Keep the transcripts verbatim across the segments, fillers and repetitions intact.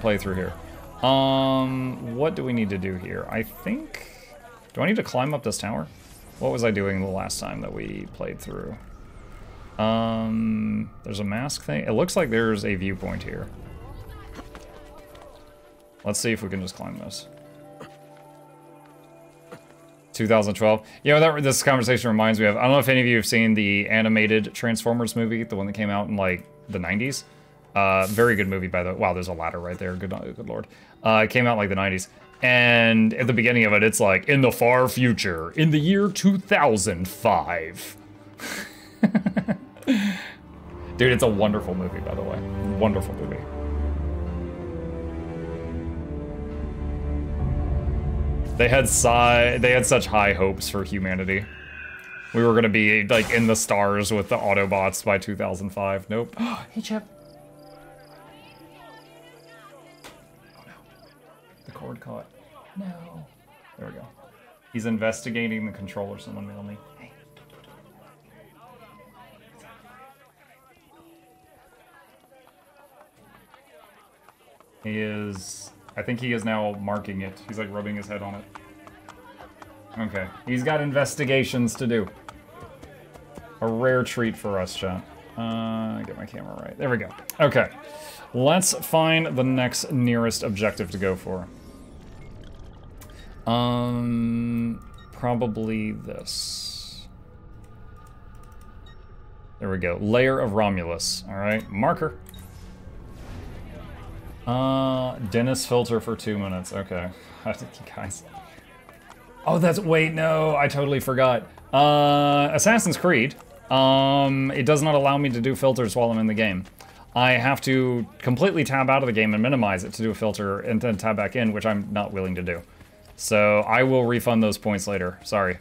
playthrough here. Um, what do we need to do here? I think... Do I need to climb up this tower? What was I doing the last time that we played through? Um, there's a mask thing. It looks like there's a viewpoint here. Let's see if we can just climb this. two thousand twelve. You know, that this conversation reminds me of, I don't know if any of you have seen the animated Transformers movie, the one that came out in like the nineties. Uh, very good movie by the way. Wow, there's a ladder right there. Good, good lord. Uh, it came out in like the nineties. And at the beginning of it, it's like, in the far future, in the year two thousand five. Dude, it's a wonderful movie, by the way. Wonderful movie. They had, si they had such high hopes for humanity. We were gonna be like in the stars with the Autobots by two thousand five. Nope. Hey, Chip. Cord caught. No. There we go. He's investigating the controller someone mailed me. Hey. He is... I think he is now marking it. He's like rubbing his head on it. Okay. He's got investigations to do. A rare treat for us, chat. Uh, get my camera right. There we go. Okay. Let's find the next nearest objective to go for. Um, probably this. There we go. Lair of Romulus. All right, marker. Uh, Dennis filter for two minutes. Okay, I think you guys. Oh, that's wait, no, I totally forgot. Uh, Assassin's Creed. Um, it does not allow me to do filters while I'm in the game. I have to completely tab out of the game and minimize it to do a filter and then tab back in, which I'm not willing to do. So I will refund those points later. Sorry.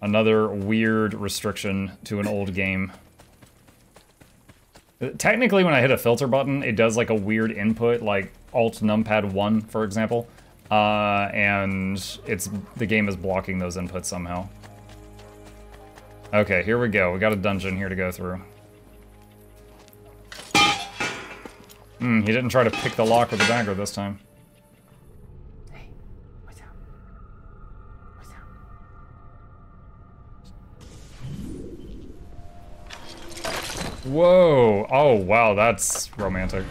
Another weird restriction to an old game. Technically, when I hit a filter button, it does like a weird input, like Alt Numpad one, for example, uh, and it's the game is blocking those inputs somehow. Okay, here we go. We got a dungeon here to go through. Hmm, he didn't try to pick the lock with a dagger this time. Hey, what's up? What's up? Whoa! Oh, wow, that's romantic.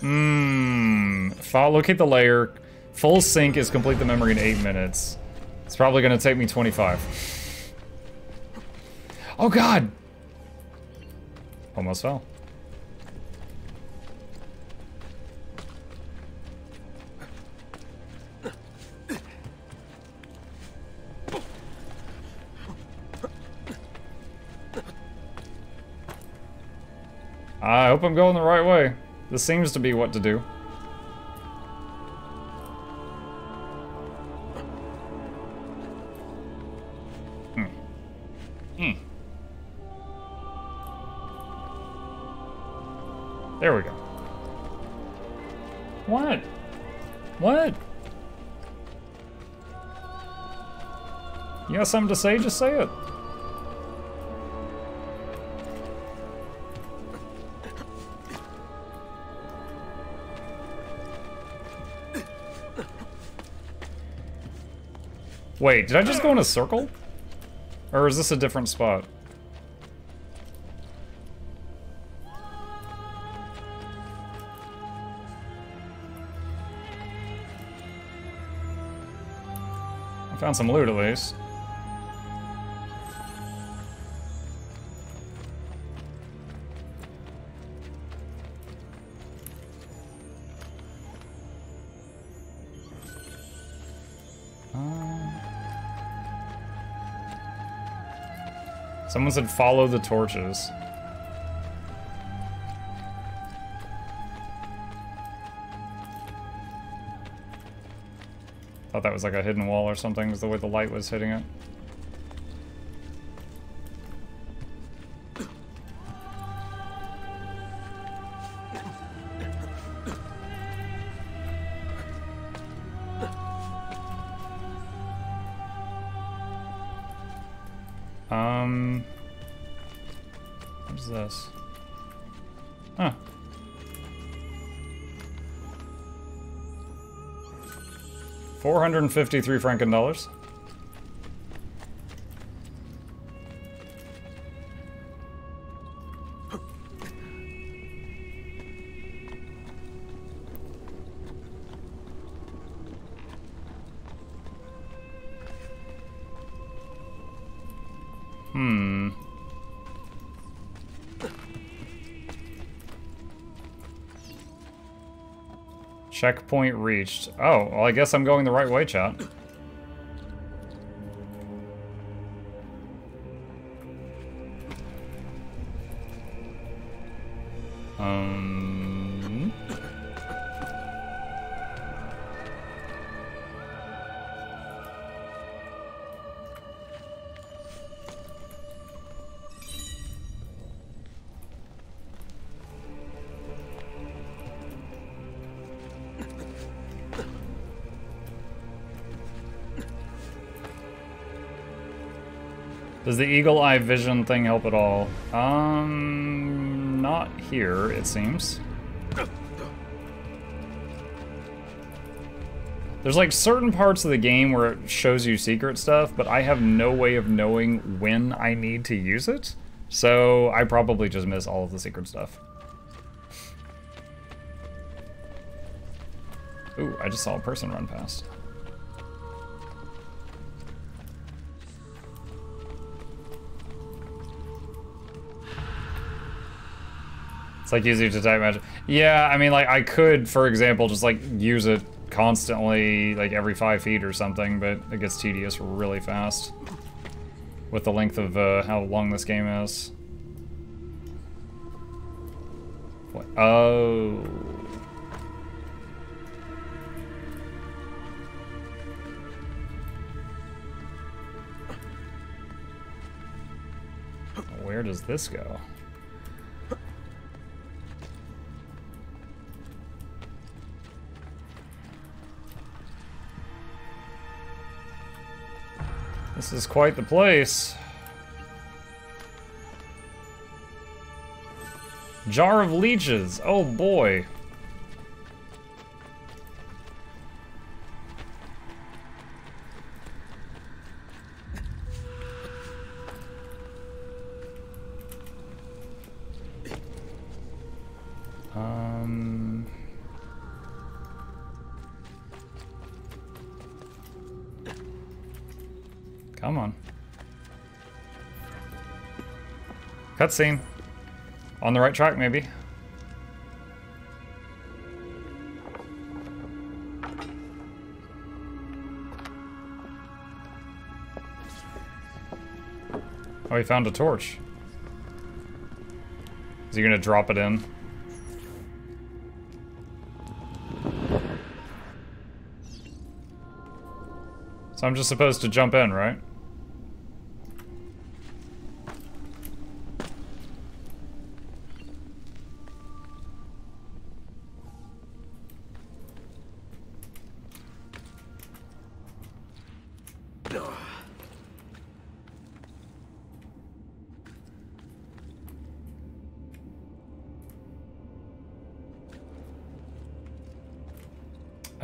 Hmm. Locate the layer. Full sync is complete the memory in eight minutes. It's probably gonna take me twenty-five. Oh God! Almost fell. I hope I'm going the right way. This seems to be what to do. Hmm. Hmm. There we go. What? What? You got something to say? Just say it. Wait, did I just go in a circle? Or is this a different spot? Found some loot, at least. Um, someone said follow the torches. Thought that was like a hidden wall or something, was the way the light was hitting it. Um, What's this? Huh. four hundred fifty-three Franken dollars. Hmm. Checkpoint reached. Oh, well, I guess I'm going the right way, chat. Um. Does the eagle eye vision thing help at all? Um, not here, it seems. There's like certain parts of the game where it shows you secret stuff, but I have no way of knowing when I need to use it. So I probably just miss all of the secret stuff. Ooh, I just saw a person run past. Like easy to type magic. Yeah, I mean, like I could, for example, just like use it constantly, like every five feet or something, but it gets tedious really fast with the length of uh, how long this game is. What? Oh. Where does this go? This is quite the place. Jar of leeches. Oh boy. Um. Come on. Cutscene. On the right track, maybe. Oh, he found a torch. Is he gonna drop it in? So I'm just supposed to jump in, right?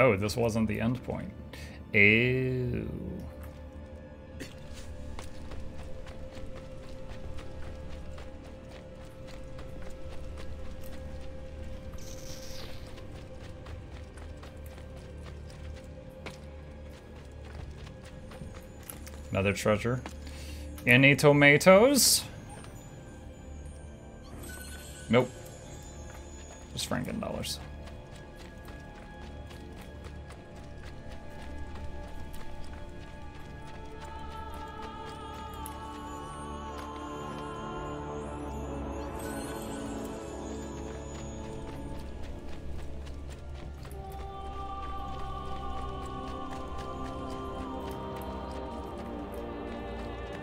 Oh, this wasn't the end point. Ew. Another treasure. Any tomatoes? Nope. Just Franken dollars.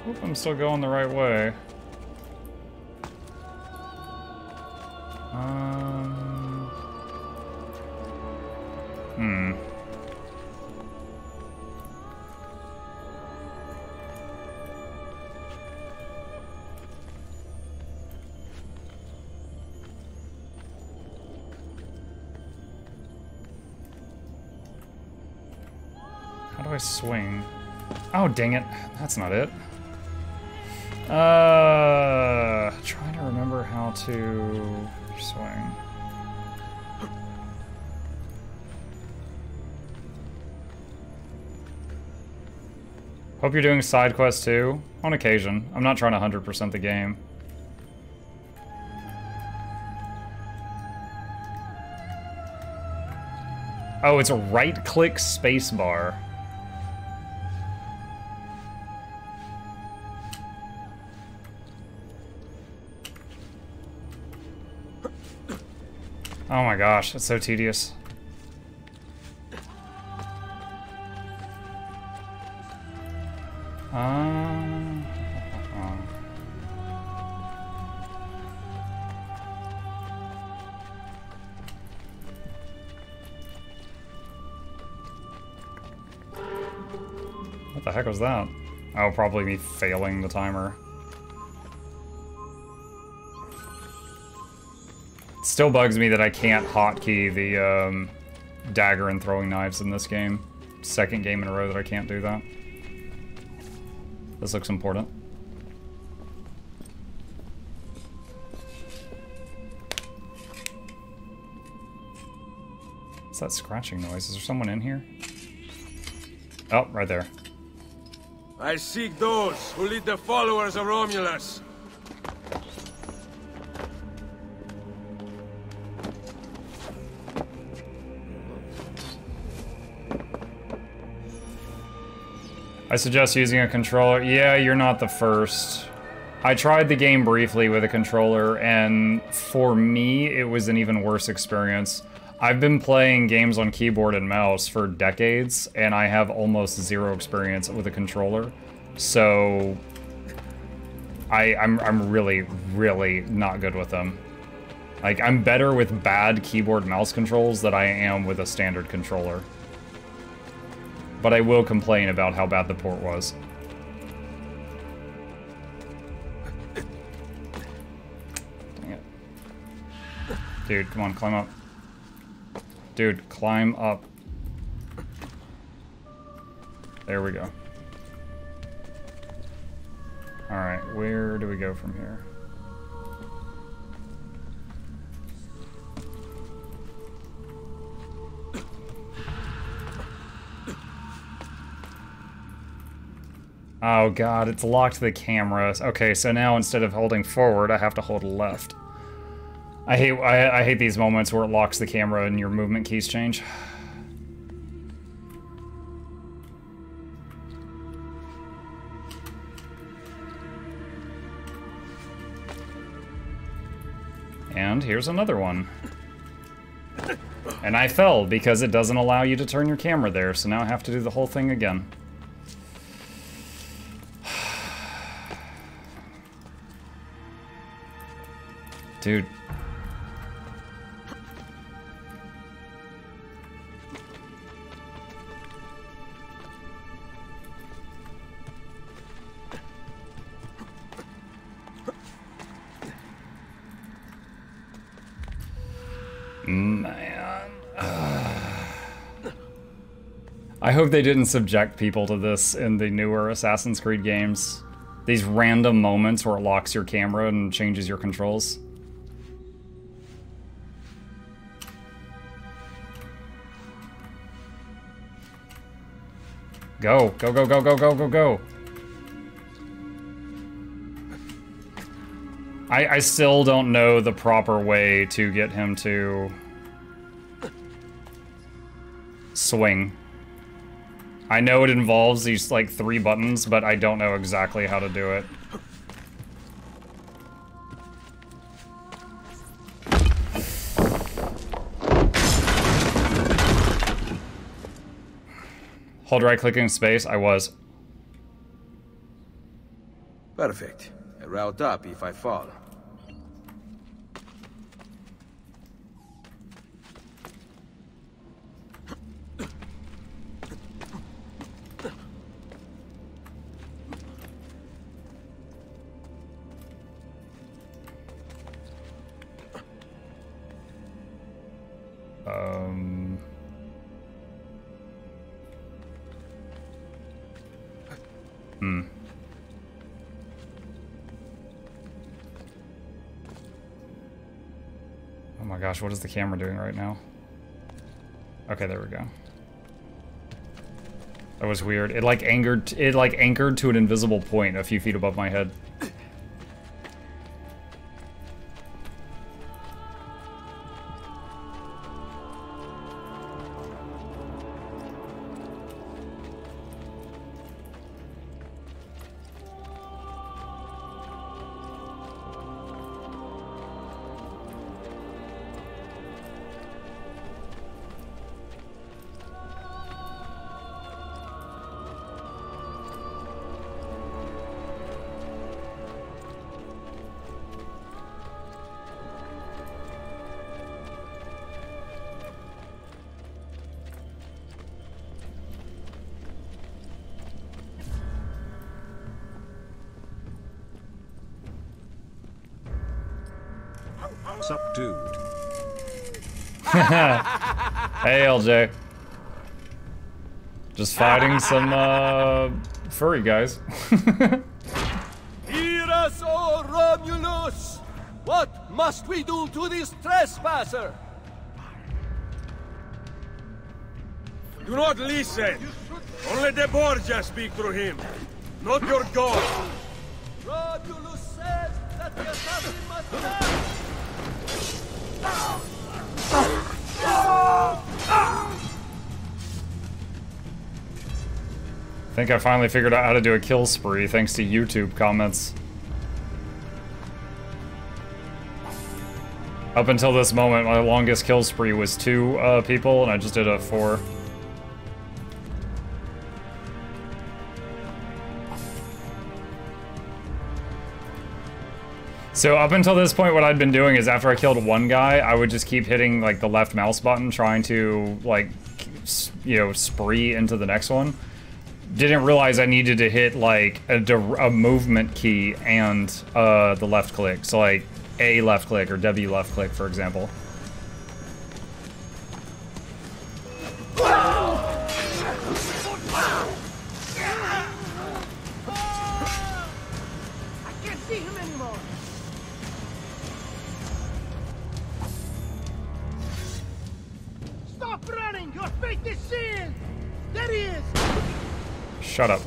Oop, I'm still going the right way. Um, hmm. I swing? Oh, dang it. That's not it. Uh, trying to remember how to swing. Hope you're doing side quests too. On occasion. I'm not trying to one hundred percent the game. Oh, it's a right-click spacebar. Oh my gosh, that's so tedious. Um, uh-huh. What the heck was that? Oh, probably me failing the timer. It still bugs me that I can't hotkey the um, dagger and throwing knives in this game. Second game in a row that I can't do that. This looks important. What's that scratching noise? Is there someone in here? Oh, right there. I seek those who lead the followers of Romulus. I suggest using a controller. Yeah, you're not the first. I tried the game briefly with a controller, and for me, it was an even worse experience. I've been playing games on keyboard and mouse for decades, and I have almost zero experience with a controller. So, I, I'm, I'm really, really not good with them. Like, I'm better with bad keyboard mouse controls than I am with a standard controller. But I will complain about how bad the port was. Dang it. Dude, come on, climb up. Dude, climb up. There we go. Alright, where do we go from here? Oh god, it's locked the cameras. Okay, so now instead of holding forward, I have to hold left. I hate I, I hate these moments where it locks the camera and your movement keys change. And here's another one. And I fell because it doesn't allow you to turn your camera there, so now I have to do the whole thing again. Dude. Man. Uh. I hope they didn't subject people to this in the newer Assassin's Creed games. These random moments where it locks your camera and changes your controls. Go, go, go, go, go, go, go, go. I, I still don't know the proper way to get him to swing. I know it involves these like three buttons, but I don't know exactly how to do it. Hold right-clicking space, I was. Perfect. I route up if I fall. Um... Hmm. Oh my gosh, what is the camera doing right now? Okay, there we go. That was weird. It like angered, it like anchored to an invisible point a few feet above my head. Subdued. Hey, L J. Just fighting some uh, furry guys. Hear us, O Romulus! What must we do to this trespasser? Do not listen. Only the Borgia speak through him, not your god. Romulus says that the assassin must die. I think I finally figured out how to do a kill spree thanks to YouTube comments. Up until this moment, my longest kill spree was two uh, people, and I just did a four. So up until this point, what I'd been doing is after I killed one guy, I would just keep hitting like the left mouse button, trying to like, you know, spree into the next one. Didn't realize I needed to hit like a, a movement key and uh, the left click. So like A left click or W left click, for example. Shut up.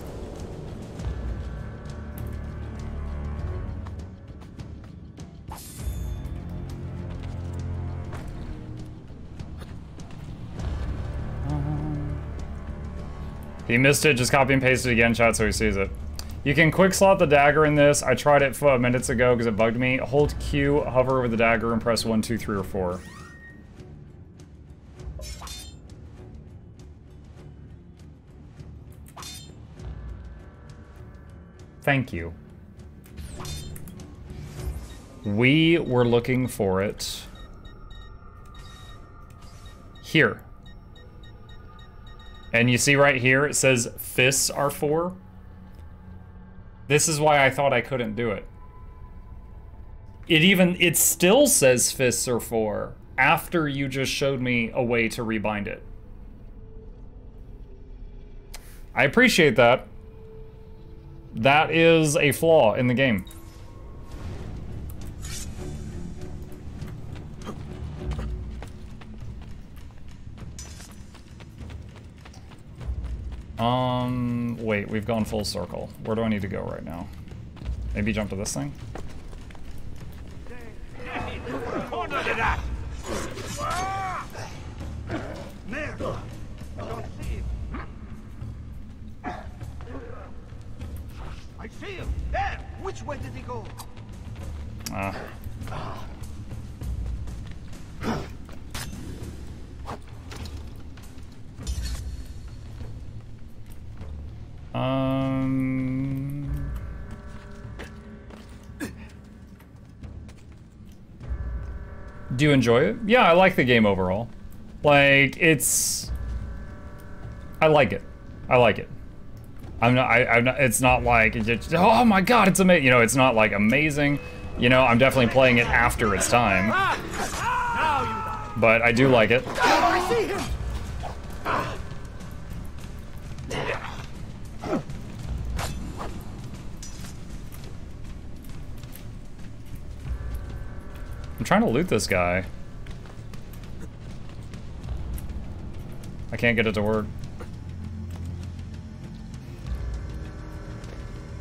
He missed it, just copy and paste it again, chat, so he sees it. You can quick slot the dagger in this. I tried it four minutes ago because it bugged me. Hold Q, hover over the dagger, and press one, two, three, or four. Thank you. We were looking for it. Here. And you see right here, it says fists are four. This is why I thought I couldn't do it. It even, it still says fists are four after you just showed me a way to rebind it. I appreciate that. That is a flaw in the game. Um, wait, we've gone full circle. Where do I need to go right now? Maybe jump to this thing? See him there. Which way did he go? Ah. Um. Do you enjoy it? Yeah, I like the game overall. Like it's. I like it. I like it. I'm not, I, I'm not, it's not like, it's, oh my god, it's amazing, you know, it's not like amazing, you know, I'm definitely playing it after its time, but I do like it. I'm trying to loot this guy. I can't get it to work.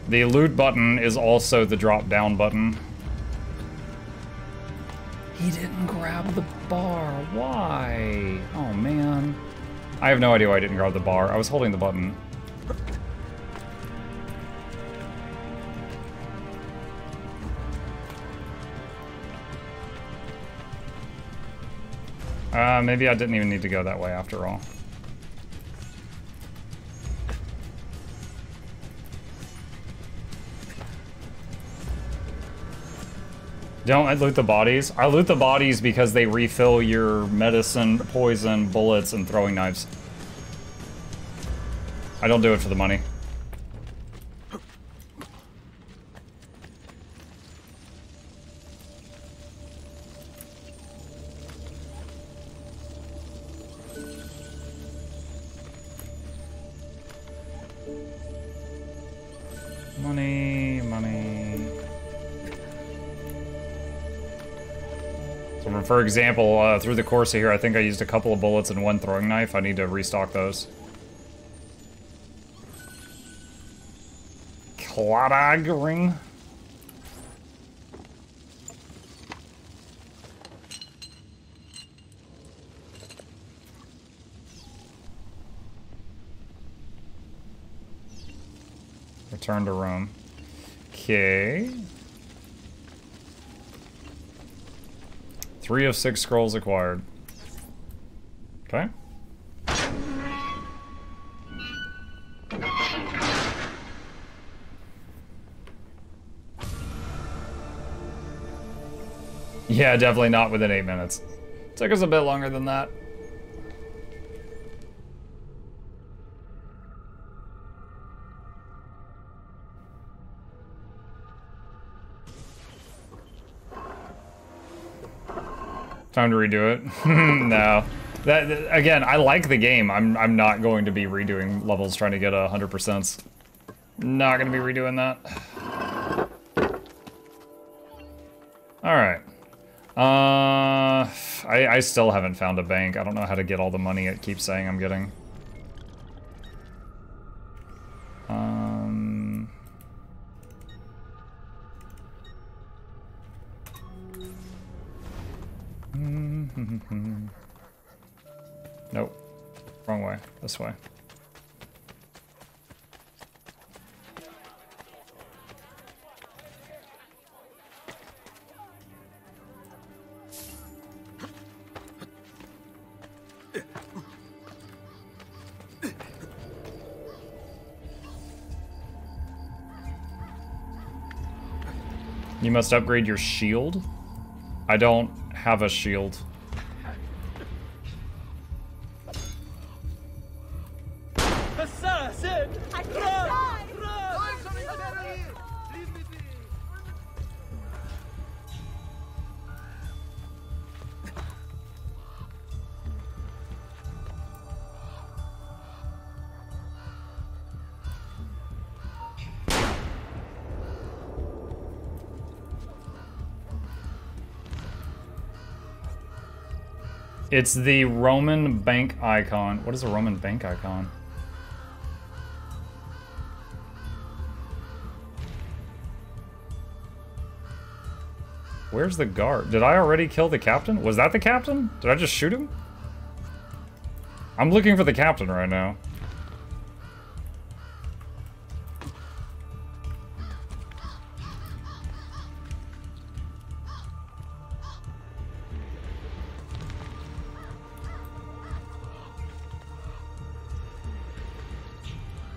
The loot button is also the drop down button. He didn't grab the bar. Why? Oh man. I have no idea why I didn't grab the bar. I was holding the button. Uh, maybe I didn't even need to go that way after all. Don't I loot the bodies? I loot the bodies because they refill your medicine, poison, bullets, and throwing knives. I don't do it for the money. For example, uh, through the course of here, I think I used a couple of bullets and one throwing knife. I need to restock those. Cloddering. Return to room. Okay. Three of six scrolls acquired. Okay. Yeah, definitely not within eight minutes. Took us a bit longer than that. Time to redo it. No, that, that again. I like the game. I'm I'm not going to be redoing levels trying to get a hundred percent. Not going to be redoing that. All right. Uh, I I still haven't found a bank. I don't know how to get all the money it keeps saying I'm getting. Um. Nope. Wrong way. This way. You must upgrade your shield? I don't have a shield. It's the Roman bank icon. What is a Roman bank icon? Where's the guard? Did I already kill the captain? Was that the captain? Did I just shoot him? I'm looking for the captain right now.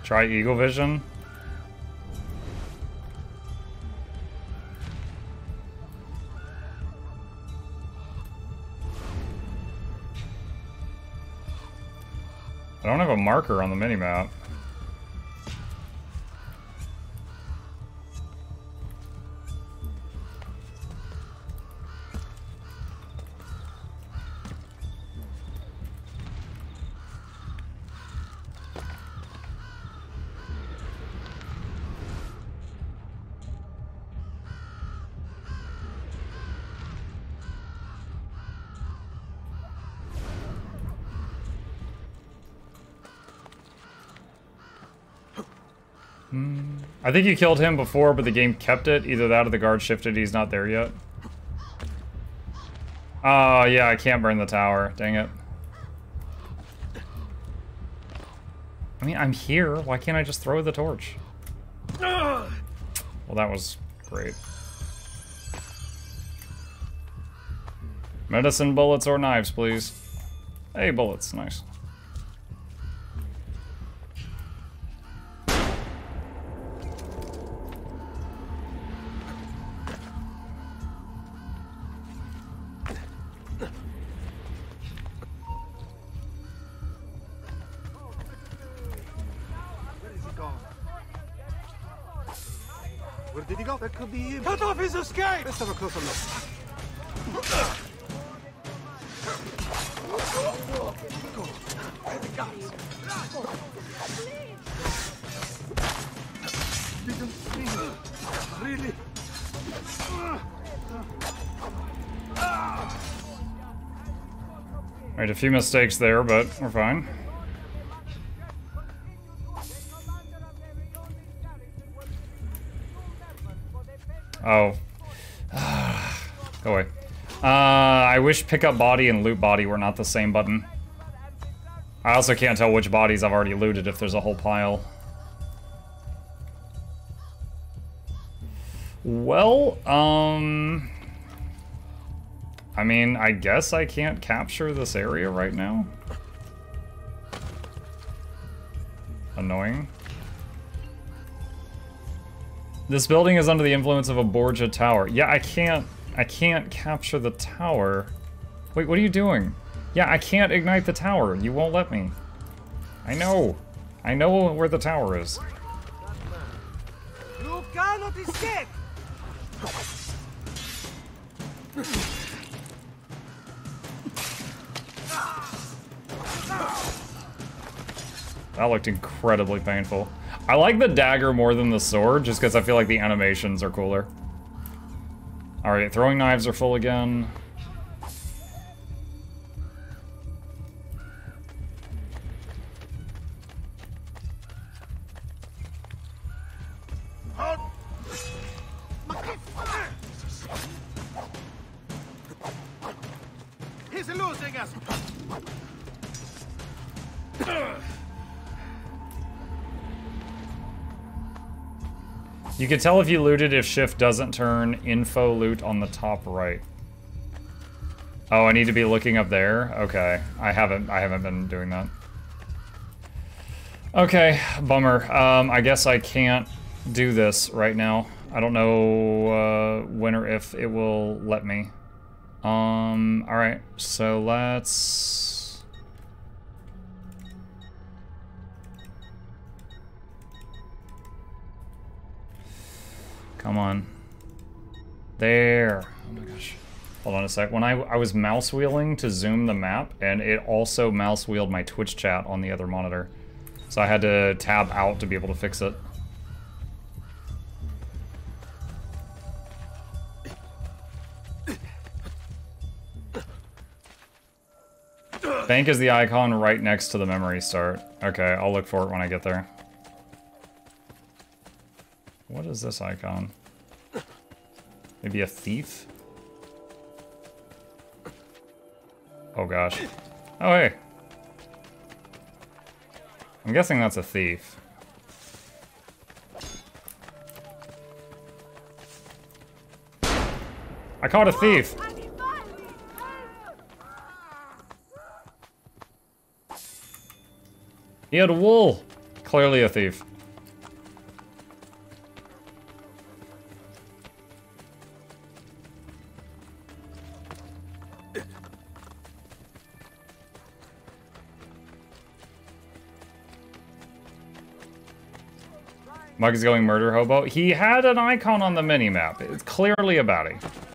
Try Eagle Vision. I don't have a marker on the minimap. Hmm. I think you killed him before, but the game kept it. Either that or the guard shifted. He's not there yet. Oh, yeah, I can't burn the tower. Dang it. I mean, I'm here. Why can't I just throw the torch? Well, that was great. Medicine bullets or knives, please. Hey, bullets. Nice. Where did he go? That could be him. Cut off his escape! Let's have a closer look. Really? Alright, a few mistakes there, but we're fine. Oh. Go away. Uh, I wish pick up body and loot body were not the same button. I also can't tell which bodies I've already looted if there's a whole pile. Well, um... I mean, I guess I can't capture this area right now. Annoying. This building is under the influence of a Borgia tower. Yeah, I can't, I can't capture the tower. Wait, what are you doing? Yeah, I can't ignite the tower. You won't let me. I know. I know where the tower is. You cannot escape. That looked incredibly painful. I like the dagger more than the sword, just because I feel like the animations are cooler. Alright, throwing knives are full again. He's losing us! You can tell if you looted if shift doesn't turn info loot on the top right. Oh, I need to be looking up there? Okay. I haven't I haven't been doing that. Okay, bummer. Um, I guess I can't do this right now. I don't know uh, when or if it will let me. Um, alright, so let's... Come on. There. Oh my gosh. Hold on a sec. When I, I was mouse wheeling to zoom the map, and it also mouse wheeled my Twitch chat on the other monitor. So I had to tab out to be able to fix it. Bank is the icon right next to the memory start. Okay, I'll look for it when I get there. What is this icon? Maybe a thief? Oh gosh. Oh hey. I'm guessing that's a thief. I caught a thief! He had wool! Clearly a thief. Mug's going murder hobo. He had an icon on the minimap. It's clearly a baddie.